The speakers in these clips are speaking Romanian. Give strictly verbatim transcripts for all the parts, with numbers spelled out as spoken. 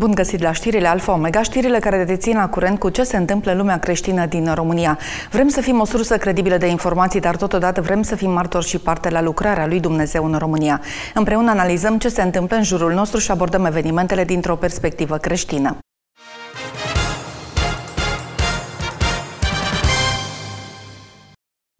Bun găsit la știrile Alfa Omega, știrile care te țin la curent cu ce se întâmplă în lumea creștină din România. Vrem să fim o sursă credibilă de informații, dar totodată vrem să fim martori și parte la lucrarea lui Dumnezeu în România. Împreună analizăm ce se întâmplă în jurul nostru și abordăm evenimentele dintr-o perspectivă creștină.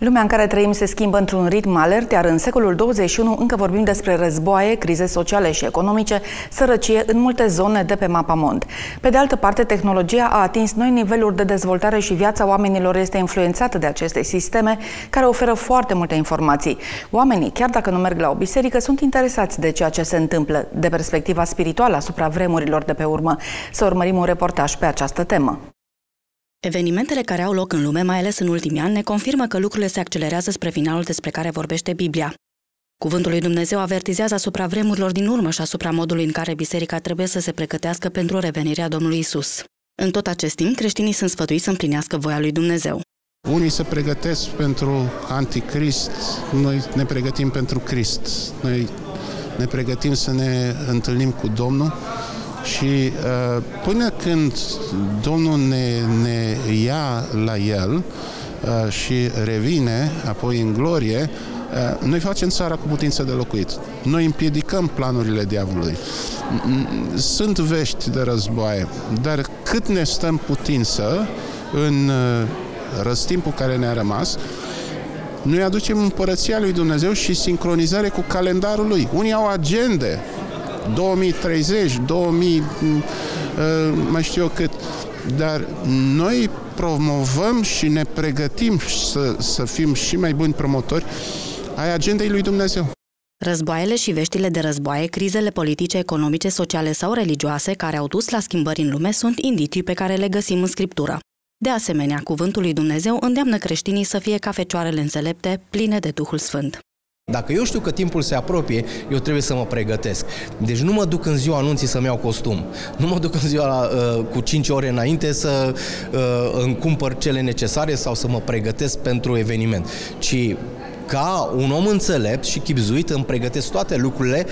Lumea în care trăim se schimbă într-un ritm alert, iar în secolul douăzeci și unu încă vorbim despre războaie, crize sociale și economice, sărăcie în multe zone de pe mapamond. Pe de altă parte, tehnologia a atins noi niveluri de dezvoltare și viața oamenilor este influențată de aceste sisteme care oferă foarte multe informații. Oamenii, chiar dacă nu merg la o biserică, sunt interesați de ceea ce se întâmplă, de perspectiva spirituală asupra vremurilor de pe urmă. Să urmărim un reportaj pe această temă. Evenimentele care au loc în lume, mai ales în ultimii ani, ne confirmă că lucrurile se accelerează spre finalul despre care vorbește Biblia. Cuvântul lui Dumnezeu avertizează asupra vremurilor din urmă și asupra modului în care biserica trebuie să se pregătească pentru revenirea Domnului Isus. În tot acest timp, creștinii sunt sfătuiți să împlinească voia lui Dumnezeu. Unii se pregătesc pentru anticrist, noi ne pregătim pentru Crist. Noi ne pregătim să ne întâlnim cu Domnul. Și uh, până când Domnul ne, ne ia la El uh, și revine apoi în glorie, uh, noi facem țara cu putință de locuit. Noi împiedicăm planurile diavolului. Sunt vești de războaie, dar cât ne stăm putință în uh, răstimpul care ne-a rămas, noi aducem împărăția lui Dumnezeu și sincronizare cu calendarul lui. Unii au agende. două mii treizeci, două mii, mai știu eu cât, dar noi promovăm și ne pregătim să, să fim și mai buni promotori ai agendei lui Dumnezeu. Războaiele și veștile de războaie, crizele politice, economice, sociale sau religioase care au dus la schimbări în lume sunt indicii pe care le găsim în Scriptură. De asemenea, cuvântul lui Dumnezeu îndeamnă creștinii să fie ca fecioarele înțelepte, pline de Duhul Sfânt. Dacă eu știu că timpul se apropie, eu trebuie să mă pregătesc. Deci nu mă duc în ziua anunții să-mi iau costum. Nu mă duc în ziua la, uh, cu cinci ore înainte să uh, îmi cumpăr cele necesare sau să mă pregătesc pentru eveniment. Ci ca un om înțelept și chibzuit îmi pregătesc toate lucrurile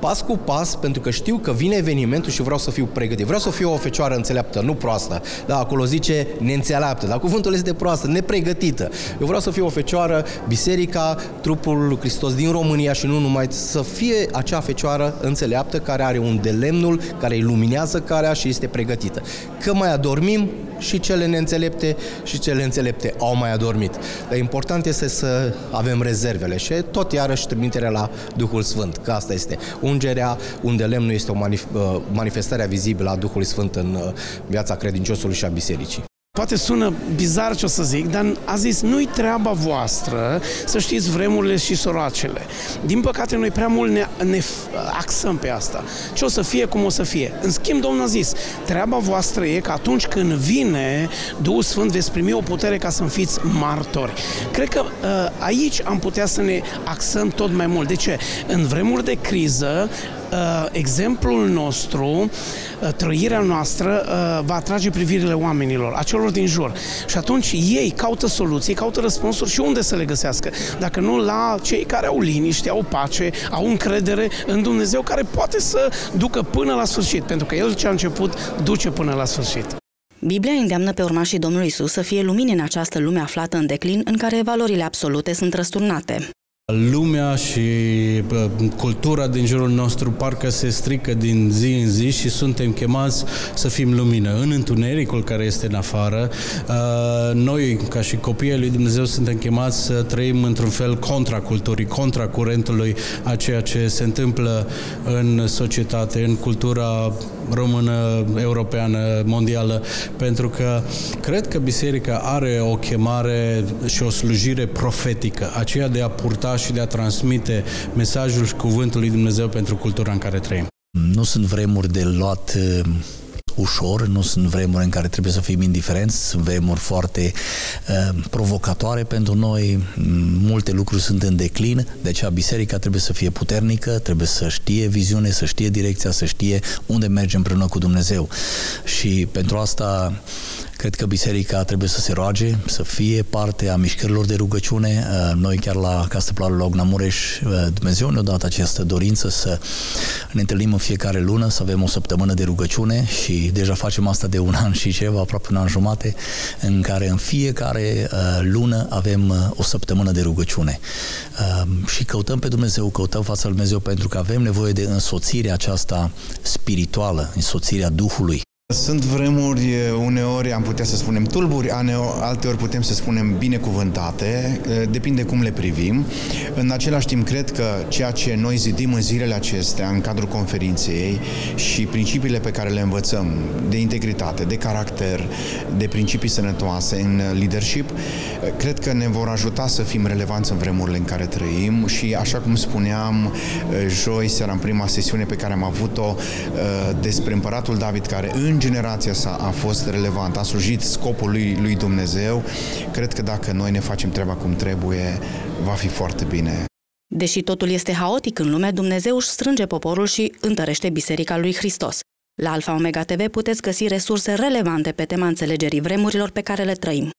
pas cu pas, pentru că știu că vine evenimentul și vreau să fiu pregătit. Vreau să fiu o fecioară înțeleaptă, nu proastă. Da, acolo zice neînțeleaptă, dar cuvântul este proastă, nepregătită. Eu vreau să fiu o fecioară, biserica, trupul lui Hristos din România și nu numai, să fie acea fecioară înțeleaptă care are undelemnul, care iluminează calea și este pregătită. Că mai adormim și cele neînțelepte și cele înțelepte au mai adormit. Dar important este să avem rezervele și tot iarăși trimiterea la Duhul Sfânt, că asta este ungerea, unde lemnul este o manif- manifestare vizibilă a Duhului Sfânt în viața credinciosului și a bisericii. Poate sună bizar ce o să zic, dar a zis, nu-i treaba voastră să știți vremurile și soroacele. Din păcate, noi prea mult ne, ne axăm pe asta. Ce o să fie, cum o să fie. În schimb, Domnul a zis, treaba voastră e că atunci când vine Duhul Sfânt, veți primi o putere ca să-mi fiți martori. Cred că aici am putea să ne axăm tot mai mult. De ce? În vremuri de criză, Uh, exemplul nostru, uh, trăirea noastră uh, va atrage privirile oamenilor, a celor din jur. Și atunci ei caută soluții, caută răspunsuri și unde să le găsească. Dacă nu la cei care au liniște, au pace, au încredere în Dumnezeu, care poate să ducă până la sfârșit, pentru că El ce a început duce până la sfârșit. Biblia îndeamnă pe urmașii Domnului Isus să fie lumini în această lume aflată în declin, în care valorile absolute sunt răsturnate. Lumea și cultura din jurul nostru parcă se strică din zi în zi și suntem chemați să fim lumină. În întunericul care este în afară, noi, ca și copiii lui Dumnezeu, suntem chemați să trăim într-un fel contra culturii, contra curentului a ceea ce se întâmplă în societate, în cultura română, europeană, mondială, pentru că cred că biserica are o chemare și o slujire profetică, aceea de a purta și de a transmite mesajul și cuvântul lui Dumnezeu pentru cultura în care trăim. Nu sunt vremuri de luat ușor, nu sunt vremuri în care trebuie să fim indiferenți, sunt vremuri foarte uh, provocatoare pentru noi, multe lucruri sunt în declin, de aceea biserica trebuie să fie puternică, trebuie să știe viziune, să știe direcția, să știe unde mergem împreună cu Dumnezeu. Și pentru asta Cred că biserica trebuie să se roage, să fie parte a mișcărilor de rugăciune. Noi chiar la Castăplarul Ogna Mureș, Dumnezeu ne-a dat această dorință să ne întâlnim în fiecare lună, să avem o săptămână de rugăciune și deja facem asta de un an și ceva, aproape un an jumate, în care în fiecare lună avem o săptămână de rugăciune. Și căutăm pe Dumnezeu, căutăm fața lui Dumnezeu, pentru că avem nevoie de însoțirea aceasta spirituală, însoțirea Duhului. Sunt vremuri, uneori am putea să spunem tulburi, alteori putem să spunem binecuvântate, depinde cum le privim. În același timp, cred că ceea ce noi zidim în zilele acestea, în cadrul conferinței și principiile pe care le învățăm, de integritate, de caracter, de principii sănătoase în leadership, cred că ne vor ajuta să fim relevanți în vremurile în care trăim și, așa cum spuneam joi seara în prima sesiune pe care am avut-o despre împăratul David, care în În generația sa a fost relevant, a slujit scopul lui, lui Dumnezeu. Cred că dacă noi ne facem treaba cum trebuie, va fi foarte bine. Deși totul este haotic în lume, Dumnezeu își strânge poporul și întărește Biserica lui Hristos. La Alfa Omega T V puteți găsi resurse relevante pe tema înțelegerii vremurilor pe care le trăim.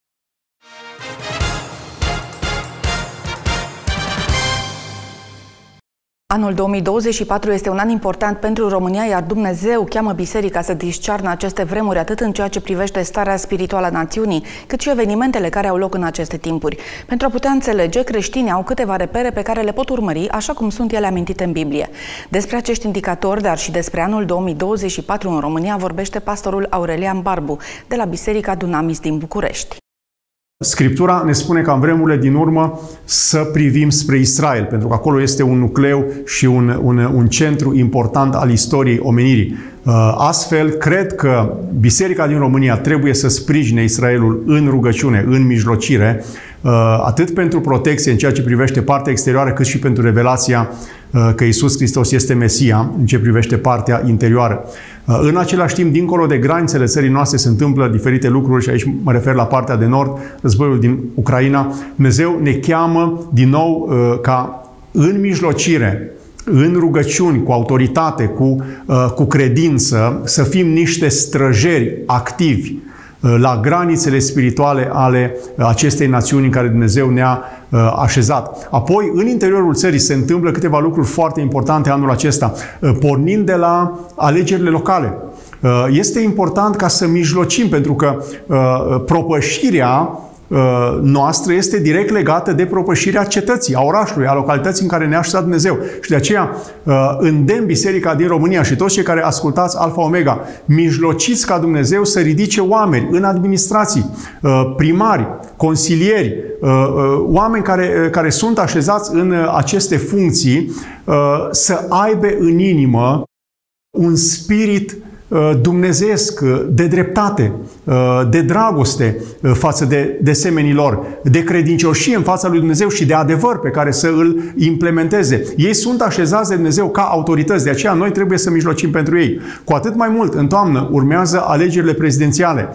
Anul două mii douăzeci și patru este un an important pentru România, iar Dumnezeu cheamă biserica să discearnă aceste vremuri atât în ceea ce privește starea spirituală a națiunii, cât și evenimentele care au loc în aceste timpuri. Pentru a putea înțelege, creștinii au câteva repere pe care le pot urmări, așa cum sunt ele amintite în Biblie. Despre acești indicatori, dar și despre anul două mii douăzeci și patru în România, vorbește pastorul Aurelian Barbu, de la Biserica Dunamis din București. Scriptura ne spune că în vremurile din urmă să privim spre Israel, pentru că acolo este un nucleu și un, un, un centru important al istoriei omenirii. Astfel, cred că Biserica din România trebuie să sprijine Israelul în rugăciune, în mijlocire, atât pentru protecție în ceea ce privește partea exterioară, cât și pentru revelația că Iisus Hristos este Mesia în ce privește partea interioară. În același timp, dincolo de granițele țării noastre, se întâmplă diferite lucruri și aici mă refer la partea de nord, războiul din Ucraina. Dumnezeu ne cheamă din nou ca în mijlocire, în rugăciuni, cu autoritate, cu, cu credință, să fim niște străjeri activi la granițele spirituale ale acestei națiuni în care Dumnezeu ne-a așezat. Apoi, în interiorul țării se întâmplă câteva lucruri foarte importante anul acesta, pornind de la alegerile locale. Este important ca să mijlocim, pentru că propășirea noastră este direct legată de propășirea cetății, a orașului, a localității în care ne-a așezat Dumnezeu. Și de aceea îndemn Biserica din România și toți cei care ascultați Alfa Omega, mijlociți ca Dumnezeu să ridice oameni în administrații, primari, consilieri, oameni care, care sunt așezați în aceste funcții, să aibă în inimă un spirit dumnezeiesc, de dreptate, de dragoste față de, de semenii lor, de credincioșie în fața lui Dumnezeu și de adevăr pe care să îl implementeze. Ei sunt așezați de Dumnezeu ca autorități, de aceea noi trebuie să mijlocim pentru ei. Cu atât mai mult, în toamnă urmează alegerile prezidențiale.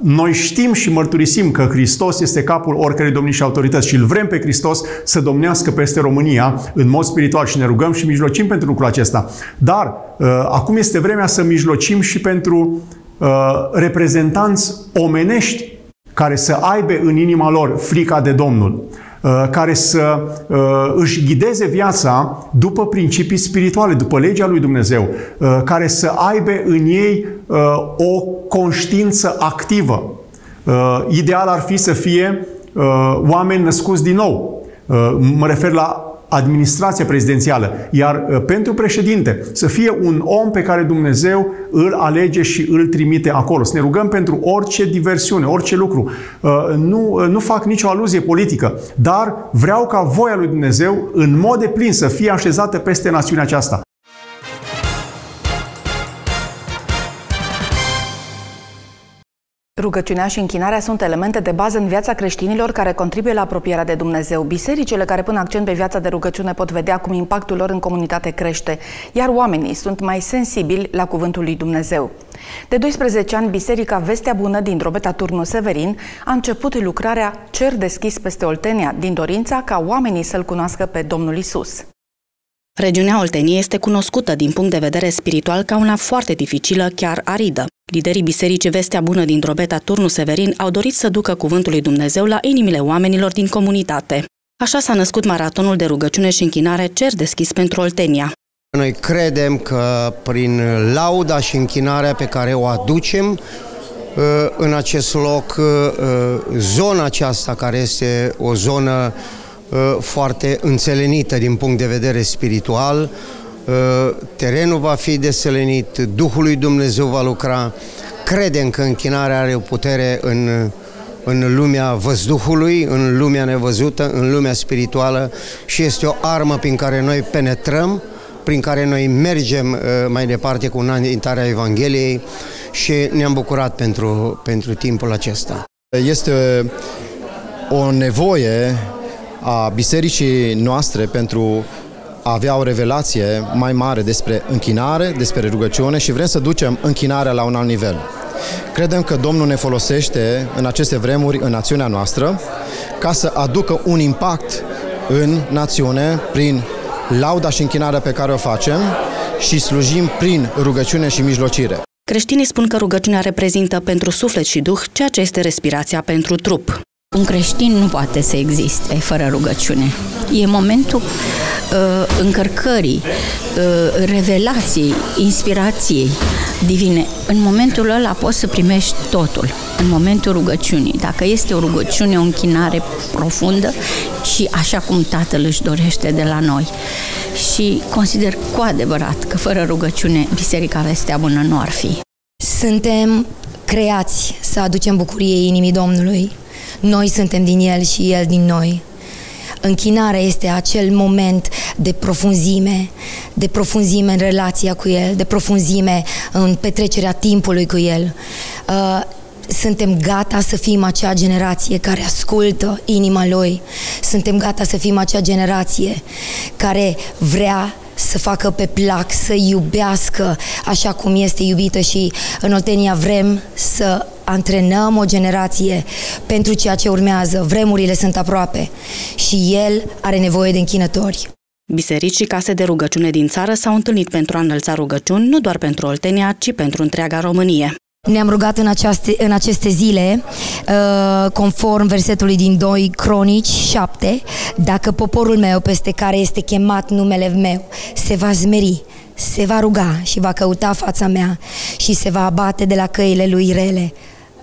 Noi știm și mărturisim că Hristos este capul oricărei domnii și autorități și îl vrem pe Hristos să domnească peste România în mod spiritual și ne rugăm și mijlocim pentru lucrul acesta. Dar acum este vremea să mijlocim și pentru reprezentanți omenești care să aibă în inima lor frica de Domnul, care să își ghideze viața după principii spirituale, după legea lui Dumnezeu, care să aibă în ei o conștiință activă. Ideal ar fi să fie oameni născuți din nou. Mă refer la administrația prezidențială, iar pentru președinte să fie un om pe care Dumnezeu îl alege și îl trimite acolo. Să ne rugăm pentru orice diversiune, orice lucru. Nu, nu fac nicio aluzie politică, dar vreau ca voia lui Dumnezeu în mod deplin să fie așezată peste națiunea aceasta. Rugăciunea și închinarea sunt elemente de bază în viața creștinilor care contribuie la apropierea de Dumnezeu. Bisericile care pun accent pe viața de rugăciune pot vedea cum impactul lor în comunitate crește, iar oamenii sunt mai sensibili la cuvântul lui Dumnezeu. De doisprezece ani, Biserica Vestea Bună din Drobeta Turnu Severin a început lucrarea Cer deschis peste Oltenia, din dorința ca oamenii să-L cunoască pe Domnul Isus. Regiunea Olteniei este cunoscută din punct de vedere spiritual ca una foarte dificilă, chiar aridă. Liderii Bisericii Vestea Bună din Drobeta Turnu Severin au dorit să ducă cuvântul lui Dumnezeu la inimile oamenilor din comunitate. Așa s-a născut maratonul de rugăciune și închinare Cer deschis pentru Oltenia. Noi credem că prin lauda și închinarea pe care o aducem în acest loc, zona aceasta care este o zonă foarte înțelenită din punct de vedere spiritual, terenul va fi deselenit, Duhul lui Dumnezeu va lucra. Credem că închinarea are o putere în, în lumea văzduhului, în lumea nevăzută, în lumea spirituală și este o armă prin care noi penetrăm, prin care noi mergem mai departe cu înaintarea Evangheliei și ne-am bucurat pentru, pentru timpul acesta. Este o nevoie a bisericii noastre pentru a avea o revelație mai mare despre închinare, despre rugăciune și vrem să ducem închinarea la un alt nivel. Credem că Domnul ne folosește în aceste vremuri în națiunea noastră ca să aducă un impact în națiune prin lauda și închinarea pe care o facem și slujim prin rugăciune și mijlocire. Creștinii spun că rugăciunea reprezintă pentru suflet și duh ceea ce este respirația pentru trup. Un creștin nu poate să existe fără rugăciune. E momentul uh, încărcării, uh, revelației, inspirației divine. În momentul ăla poți să primești totul, în momentul rugăciunii. Dacă este o rugăciune, o închinare profundă și așa cum Tatăl își dorește de la noi. Și consider cu adevărat că fără rugăciune Biserica Vestea Bună nu ar fi. Suntem creați să aducem bucuriei inimii Domnului. Noi suntem din El și El din noi. Închinarea este acel moment de profunzime, de profunzime în relația cu El, de profunzime în petrecerea timpului cu El. Suntem gata să fim acea generație care ascultă inima Lui. Suntem gata să fim acea generație care vrea să facă pe plac, să iubească așa cum este iubită și în Oltenia vrem să antrenăm o generație pentru ceea ce urmează. Vremurile sunt aproape și El are nevoie de închinători. Biserici și case de rugăciune din țară s-au întâlnit pentru a înălța rugăciuni nu doar pentru Oltenia, ci pentru întreaga Românie. Ne-am rugat în, aceaste, în aceste zile, conform versetului din doi Cronici șapte, dacă poporul meu peste care este chemat numele meu se va zmeri, se va ruga și va căuta fața mea și se va abate de la căile lui rele,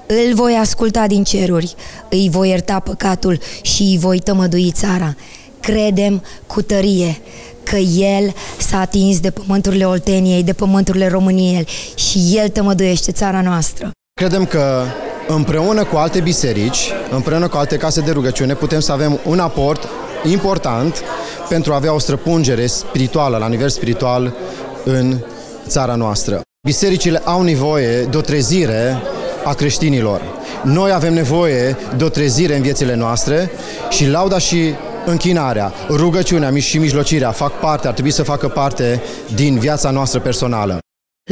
îl voi asculta din ceruri, îi voi ierta păcatul și îi voi tămădui țara. Credem cu tărie că El s-a atins de pământurile Olteniei, de pământurile României și El tămăduiește țara noastră. Credem că împreună cu alte biserici, împreună cu alte case de rugăciune, putem să avem un aport important pentru a avea o străpungere spirituală, la nivel spiritual, în țara noastră. Bisericile au nevoie de o trezire a creștinilor. Noi avem nevoie de o trezire în viețile noastre și lauda și închinarea, rugăciunea și mijlocirea fac parte, ar trebui să facă parte din viața noastră personală.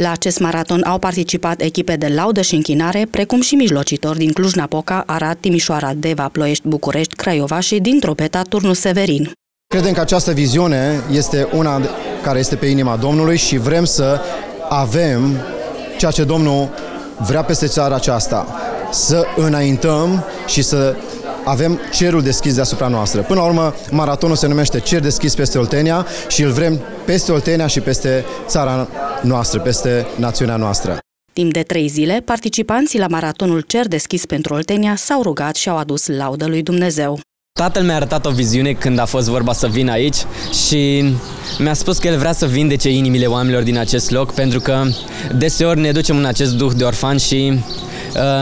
La acest maraton au participat echipe de laudă și închinare, precum și mijlocitori din Cluj-Napoca, Arad, Timișoara, Deva, Ploiești, București, Craiova și din Drobeta Turnu Severin. Credem că această viziune este una care este pe inima Domnului și vrem să avem ceea ce Domnul vrea peste țara aceasta, să înaintăm și să avem cerul deschis deasupra noastră. Până la urmă, maratonul se numește Cer deschis peste Oltenia și îl vrem peste Oltenia și peste țara noastră, peste națiunea noastră. Timp de trei zile, participanții la maratonul Cer deschis pentru Oltenia s-au rugat și au adus laudă lui Dumnezeu. Tatăl mi-a arătat o viziune când a fost vorba să vin aici și mi-a spus că el vrea să vindece inimile oamenilor din acest loc, pentru că deseori ne ducem în acest duh de orfan și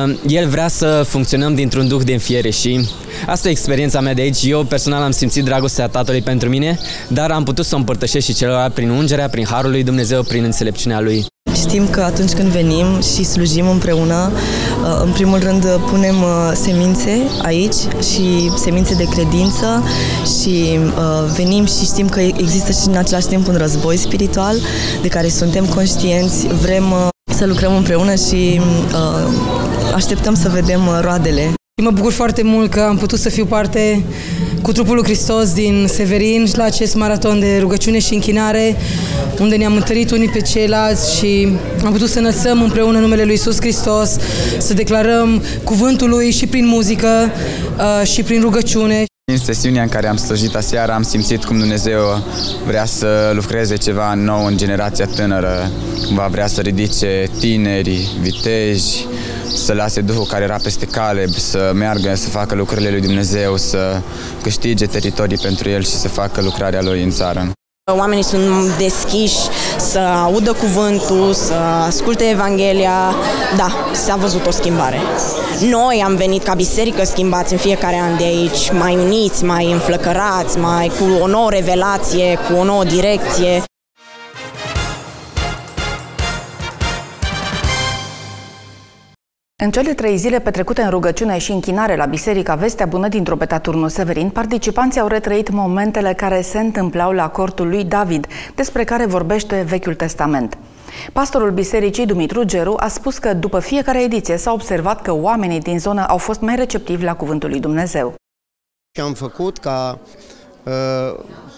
uh, el vrea să funcționăm dintr-un duh de înfiere și asta e experiența mea de aici. Eu personal am simțit dragostea Tatălui pentru mine, dar am putut să o împărtășesc și celorlalți prin ungerea, prin harul lui Dumnezeu, prin înțelepciunea lui. Știm că atunci când venim și slujim împreună, în primul rând punem semințe aici și semințe de credință și venim și știm că există și în același timp un război spiritual de care suntem conștienți, vrem să lucrăm împreună și așteptăm să vedem roadele. Mă bucur foarte mult că am putut să fiu parte cu trupul lui Hristos din Severin la acest maraton de rugăciune și închinare, unde ne-am întărit unii pe ceilalți și am putut să înălțăm împreună numele lui Iisus Hristos, să declarăm cuvântul Lui și prin muzică și prin rugăciune. În sesiunea în care am slujit aseară am simțit cum Dumnezeu vrea să lucreze ceva nou în generația tânără, cumva vrea să ridice tineri, viteji, să lase Duhul care era peste Caleb, să meargă, să facă lucrările lui Dumnezeu, să câștige teritorii pentru El și să facă lucrarea Lui în țară. Oamenii sunt deschiși să audă cuvântul, să asculte Evanghelia. Da, s-a văzut o schimbare. Noi am venit ca biserică schimbați în fiecare an de aici, mai uniți, mai înflăcărați, mai cu o nouă revelație, cu o nouă direcție. În cele trei zile petrecute în rugăciune și închinare la Biserica Vestea Bună din Drobeta Turnu Severin, participanții au retrăit momentele care se întâmplau la cortul lui David, despre care vorbește Vechiul Testament. Pastorul bisericii Dumitru Geru a spus că după fiecare ediție s-a observat că oamenii din zonă au fost mai receptivi la cuvântul lui Dumnezeu. Și am făcut ca uh,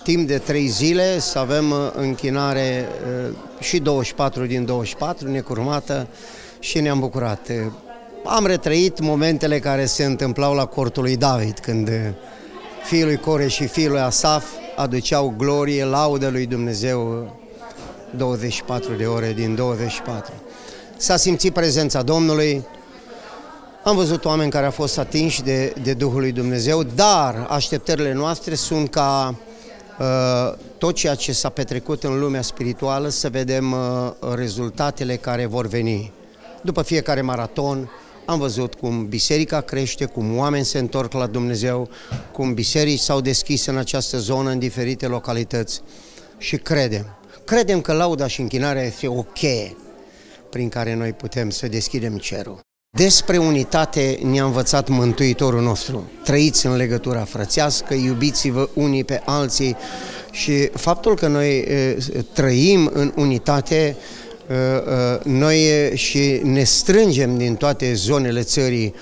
timp de trei zile să avem închinare uh, și douăzeci și patru din douăzeci și patru, necurmată, și ne-am bucurat. Am retrăit momentele care se întâmplau la cortul lui David, când fiul lui Core și fiul lui Asaf aduceau glorie, laudă lui Dumnezeu douăzeci și patru de ore din douăzeci și patru. S-a simțit prezența Domnului, am văzut oameni care au fost atinși de, de Duhul lui Dumnezeu, dar așteptările noastre sunt ca uh, tot ceea ce s-a petrecut în lumea spirituală să vedem uh, rezultatele care vor veni. După fiecare maraton am văzut cum biserica crește, cum oameni se întorc la Dumnezeu, cum biserici s-au deschis în această zonă, în diferite localități. Și credem. Credem că lauda și închinarea este o cheie prin care noi putem să deschidem cerul. Despre unitate ne-a învățat Mântuitorul nostru. Trăiți în legătura frățească, iubiți-vă unii pe alții și faptul că noi trăim în unitate, noi și ne strângem din toate zonele țării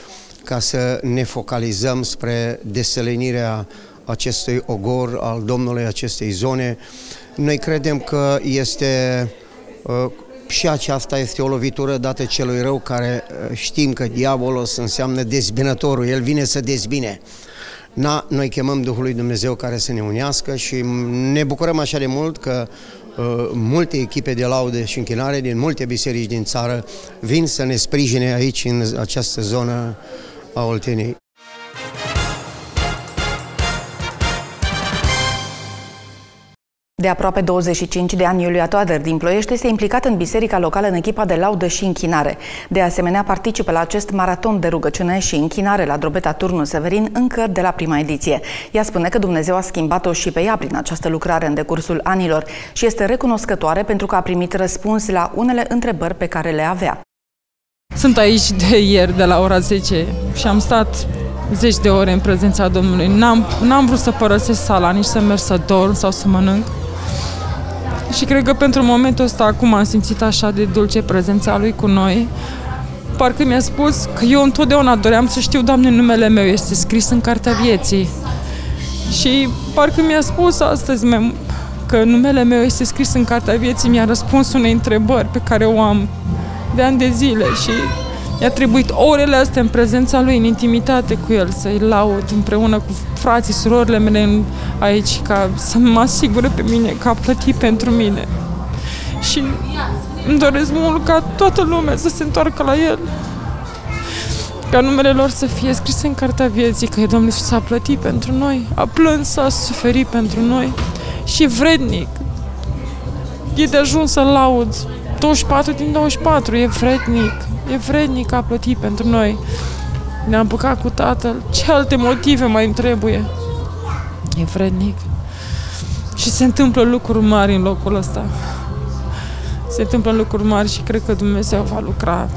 ca să ne focalizăm spre deselenirea acestui ogor al Domnului acestei zone. Noi credem că este și aceasta este o lovitură dată celui rău, care știm că diavolos înseamnă dezbinătorul, el vine să dezbine. Na, noi chemăm Duhul lui Dumnezeu care să ne unească și ne bucurăm așa de mult că multe echipe de laude și închinare din multe biserici din țară vin să ne sprijine aici, în această zonă a Olteniei. De aproape douăzeci și cinci de ani, Iulia Toadăr din Ploiești este implicată în biserica locală în echipa de laudă și închinare. De asemenea, participă la acest maraton de rugăciune și închinare la Drobeta Turnu Severin încă de la prima ediție. Ea spune că Dumnezeu a schimbat-o și pe ea prin această lucrare în decursul anilor și este recunoscătoare pentru că a primit răspuns la unele întrebări pe care le avea. Sunt aici de ieri de la ora zece și am stat zeci de ore în prezența Domnului. N-am vrut să părăsesc sala, nici să merg să dorm sau să mănânc. Și cred că pentru momentul ăsta, acum am simțit așa de dulce prezența Lui cu noi. Parcă mi-a spus că eu întotdeauna doream să știu, Doamne, numele meu este scris în Cartea Vieții. Și parcă mi-a spus astăzi că numele meu este scris în Cartea Vieții, mi-a răspuns unei întrebări pe care o am de ani de zile și mi-a trebuit orele astea în prezența Lui, în intimitate cu El, să-i laud împreună cu frații, surorile mele aici, ca să mă asigure pe mine că a plătit pentru mine. Și îmi doresc mult ca toată lumea să se întoarcă la El, ca numele lor să fie scris în Cartea Vieții, că Domnul Iisus a plătit pentru noi, a plâns, a suferit pentru noi și vrednic. E de ajuns să laud douăzeci și patru din douăzeci și patru, e vrednic. E vrednic, a plătit pentru noi. Ne-a împăcat cu Tatăl. Ce alte motive mai îmi trebuie? E vrednic. Și se întâmplă lucruri mari în locul ăsta. Se întâmplă lucruri mari și cred că Dumnezeu va lucra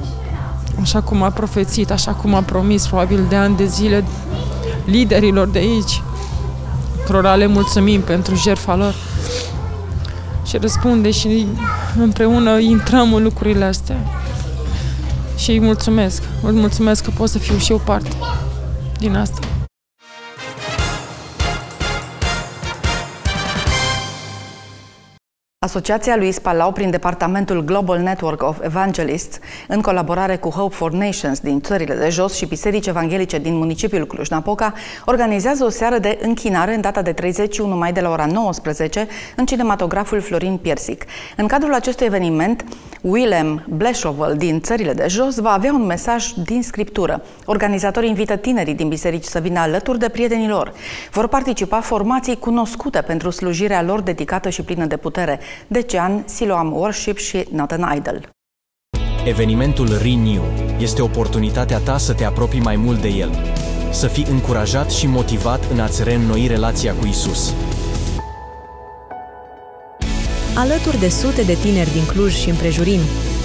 așa cum a profețit, așa cum a promis, probabil de ani de zile, liderilor de aici, cărora le mulțumim pentru jertfa lor. Și răspunde și împreună intrăm în lucrurile astea. Și îi mulțumesc, îi mulțumesc că pot să fiu și eu parte din asta. Asociația Luis Palau, prin departamentul Global Network of Evangelists, în colaborare cu Hope for Nations din țările de jos și biserici evanghelice din municipiul Cluj-Napoca, organizează o seară de închinare în data de treizeci și unu mai de la ora nouăsprezece în cinematograful Florin Piersic. În cadrul acestui eveniment, William Blechovel din țările de jos va avea un mesaj din scriptură. Organizatorii invită tinerii din biserici să vină alături de prietenilor. Vor participa formații cunoscute pentru slujirea lor dedicată și plină de putere: Decean, Siloam Worship și Not an Idol. Evenimentul Re:New este oportunitatea ta să te apropii mai mult de el, să fii încurajat și motivat în a-ți reînnoi relația cu Isus. Alături de sute de tineri din Cluj și împrejurim,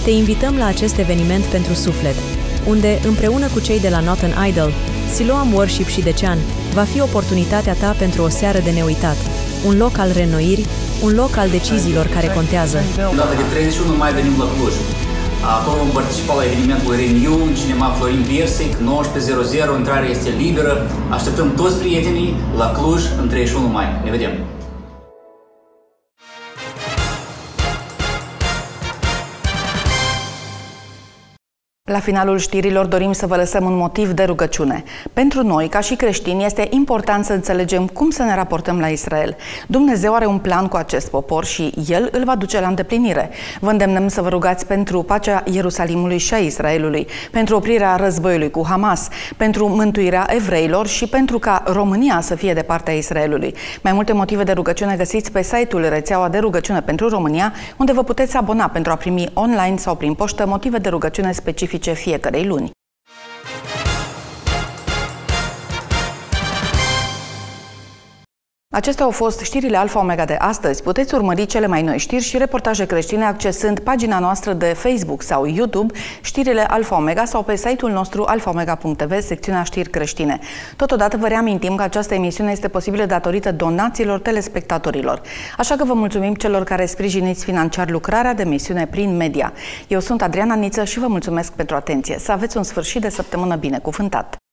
te invităm la acest eveniment pentru suflet, unde, împreună cu cei de la Not an Idol, Siloam Worship și Decean, va fi oportunitatea ta pentru o seară de neuitat, un loc al reînnoirii, un loc al deciziilor care contează. În data de treizeci și unu mai venim la Cluj. Acolo vom participa la evenimentul Re:New în cinema Florin Piersic, nouăsprezece, intrarea este liberă. Așteptăm toți prietenii la Cluj în treizeci și unu mai. Ne vedem! La finalul știrilor dorim să vă lăsăm un motiv de rugăciune. Pentru noi, ca și creștini, este important să înțelegem cum să ne raportăm la Israel. Dumnezeu are un plan cu acest popor și El îl va duce la îndeplinire. Vă îndemnăm să vă rugați pentru pacea Ierusalimului și a Israelului, pentru oprirea războiului cu Hamas, pentru mântuirea evreilor și pentru ca România să fie de partea Israelului. Mai multe motive de rugăciune găsiți pe site-ul Rețeaua de Rugăciune pentru România, unde vă puteți abona pentru a primi online sau prin poștă motive de rugăciune specifice fiecărei luni. Acestea au fost știrile Alfa Omega de astăzi. Puteți urmări cele mai noi știri și reportaje creștine accesând pagina noastră de Facebook sau YouTube, știrile Alfa Omega, sau pe site-ul nostru alfa omega punct tv, secțiunea știri creștine. Totodată vă reamintim că această emisiune este posibilă datorită donațiilor telespectatorilor. Așa că vă mulțumim celor care sprijiniți financiar lucrarea de emisiune prin media. Eu sunt Adriana Niță și vă mulțumesc pentru atenție. Să aveți un sfârșit de săptămână binecuvântat!